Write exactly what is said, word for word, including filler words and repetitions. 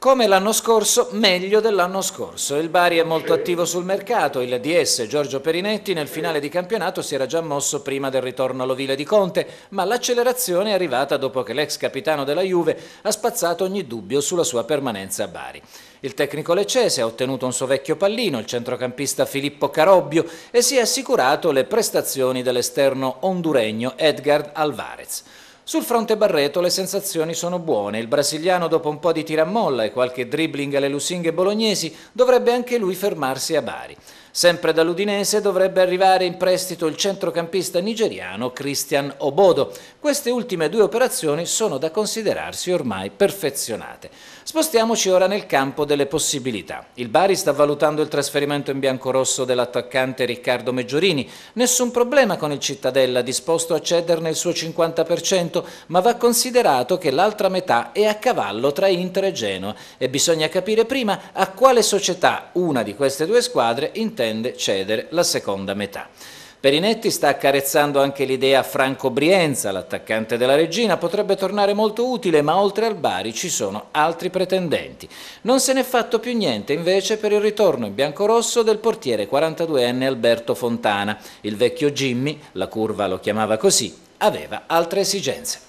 Come l'anno scorso, meglio dell'anno scorso. Il Bari è molto attivo sul mercato, il D S Giorgio Perinetti nel finale di campionato si era già mosso prima del ritorno all'ovile di Conte, ma l'accelerazione è arrivata dopo che l'ex capitano della Juve ha spazzato ogni dubbio sulla sua permanenza a Bari. Il tecnico leccese ha ottenuto un suo vecchio pallino, il centrocampista Filippo Carobbio, e si è assicurato le prestazioni dell'esterno honduregno Edgar Alvarez. Sul fronte Barreto le sensazioni sono buone, il brasiliano dopo un po' di tiramolla e qualche dribbling alle lusinghe bolognesi dovrebbe anche lui fermarsi a Bari. Sempre dall'Udinese dovrebbe arrivare in prestito il centrocampista nigeriano Cristian Obodo. Queste ultime due operazioni sono da considerarsi ormai perfezionate. Spostiamoci ora nel campo delle possibilità. Il Bari sta valutando il trasferimento in biancorosso dell'attaccante Riccardo Meggiorini. Nessun problema con il Cittadella, disposto a cederne il suo cinquanta per cento, ma va considerato che l'altra metà è a cavallo tra Inter e Genoa e bisogna capire prima a quale società una di queste due squadre intende cedere la seconda metà. Perinetti sta accarezzando anche l'idea Franco Brienza, l'attaccante della Reggina, potrebbe tornare molto utile, ma oltre al Bari ci sono altri pretendenti. Non se n'è fatto più niente invece per il ritorno in biancorosso del portiere quarantaduenne Alberto Fontana. Il vecchio Jimmy, la curva lo chiamava così, aveva altre esigenze.